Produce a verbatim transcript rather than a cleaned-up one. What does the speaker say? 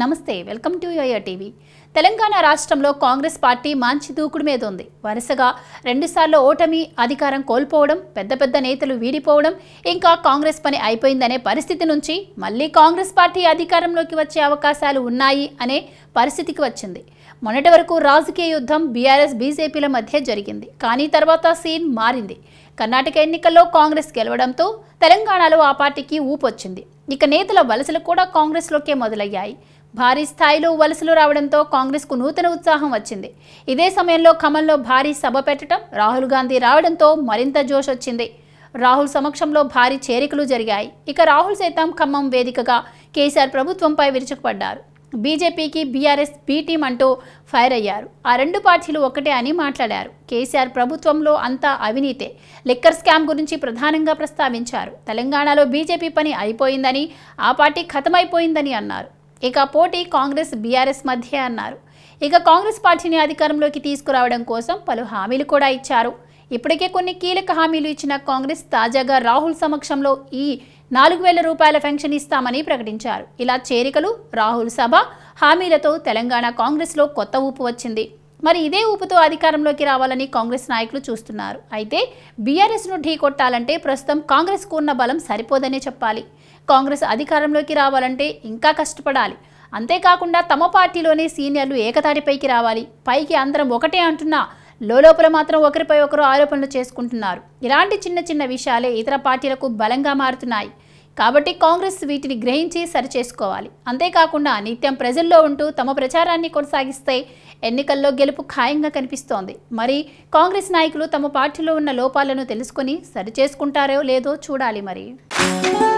నమస్తే welcome to yo-yo TV Telangana రాష్ట్రంలో Congress party మంచి దూకుడు మీద ఉంది వరుసగా రెండు సార్లు ఓటమి అధికారం కోల్పోవడం పెద్ద పెద్ద నేతలు వీడిపోవడం ఇంకా కాంగ్రెస్ పని అయిపోయిందనే పరిస్థితి నుంచి మళ్ళీ కాంగ్రెస్ పార్టీ అధికారంలోకి వచ్చే అవకాశాలు ఉన్నాయి అనే పరిస్థితికి వచ్చింది మొన్నటి వరకు రాజకీయ యుద్ధం బీఆర్ఎస్ బీజేపీల మధ్య జరిగింది కానీ తర్వాత సీన్ మారింది कर्नाटक ఎన్నికల్లో కాంగ్రెస్ గెలవడంతో తెలంగాణలో ఆ పార్టీకి ఊపొచ్చింది ఇక నేతల వలసలు కూడా కాంగ్రెస్ లోకే మొదలయ్యాయి భారీ స్థాయిలో వలసలు రావడంతో కాంగ్రెస్ కు నూతన ఉత్సాహం వచ్చింది ఇదే సమయంలో ఖమ్మంలో భారీ సభ పెట్టడం రాహుల్ గాంధీ రావడంతో మరింత జోష్ వచ్చింది రాహుల్ సమక్షంలో భారీ చేరికలు జరిగాయి ఇక రాహుల్ సైతం ఖమ్మం వేదికగా కేసీఆర్ ప్రభుత్వంపై విరుచుకుపడ్డారు బీజేపీకి బీఆర్ఎస్ బీ టీం అంటూ ఫైర్ అయ్యారు ఆ రెండు పార్టీలు ఒకటే అని మాట్లాడారు కేసీఆర్ ప్రభుత్వంలో అంతా అవినీతే లిక్కర్ స్కామ్ గురించి ప్రధానంగా ప్రస్తావించారు తెలంగాణలో బీజేపీ పని అయిపోయిందని ఆ పార్టీ ఖతమైపోయిందని అన్నారు ఇక పోటీ కాంగ్రెస్ బీఆర్ఎస్ మధ్య అన్నారు ఇక కాంగ్రెస్ పార్టీని అధికారంలోకి తీసుకురావడం కోసం పలు హామీలు కూడా ఇచ్చారు ఇప్పటికే కొన్ని కీలక హామీలు ఇచ్చిన కాంగ్రెస్ తాజాగా రాహుల్ సమక్షంలో ఈ నాలుగు వేల రూపాయల పెన్షన్ ఇస్తామని ప్రకటించారు ఇలా చేరికలు రాహుల్ సభ హామీలతో తెలంగాణ కాంగ్రెస్లో కొత్త ఊపు వచ్చింది మరి ఇదే ఊపుతో అధికారంలోకి రావాలని కాంగ్రెస్ నాయకులు చూస్తున్నారు అయితే బీఆర్ఎస్ను ఢీకొట్టాలంటే ప్రస్తుతం కాంగ్రెస్కు ఉన్న బలం సరిపోదనే చెప్పాలి కాంగ్రెస్ అధికారంలోకి రావాలంటే ఇంకా కష్టపడాలి అంతేకాకుండా తమ పార్టీలోనే సీనియర్లు ఏకతాటిపైకి రావాలి పైకి అందరం ఒకటే అంటున్నా లోలోపల మాత్రం ఒకరిపై ఒకరు ఆరోపణలు చేసుకుంటున్నారు ఇలాంటి చిన్న చిన్న విషయాలే ఇతర పార్టీలకు బలంగా మారుతున్నాయి కాబట్టి కాంగ్రెస్ వీటిని గ్రహించి సరిచేసుకోవాలి అంతేకాకుండా నిత్యం ప్రజల్లో ఉంటూ తమ ప్రచారాన్ని కొనసాగిస్తే ఎన్నికల్లో గెలుపు ఖాయంగా కనిపిస్తోంది మరి కాంగ్రెస్ నాయకులు తమ పార్టీలో ఉన్న లోపాలను తెలుసుకొని సరిచేసుకుంటారో లేదో చూడాలి మరి